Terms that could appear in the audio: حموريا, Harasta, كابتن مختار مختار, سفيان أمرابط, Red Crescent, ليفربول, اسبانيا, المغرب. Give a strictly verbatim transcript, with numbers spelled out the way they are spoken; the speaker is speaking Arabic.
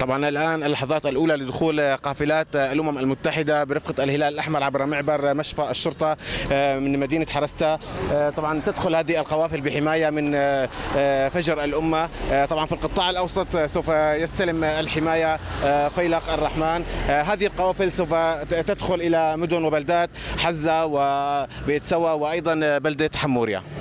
طبعا الآن اللحظات الأولى لدخول قافلات الأمم المتحدة برفقة الهلال الأحمر عبر معبر مشفى الشرطة من مدينة حرستا. طبعا تدخل هذه القوافل بحماية من فجر الأمة. طبعا في القطاع الأوسط سوف يستلم الحماية فيلق الرحمن. هذه القوافل سوف تدخل إلى مدن وبلدات حزة وبيتسوى وأيضا بلدة حموريا.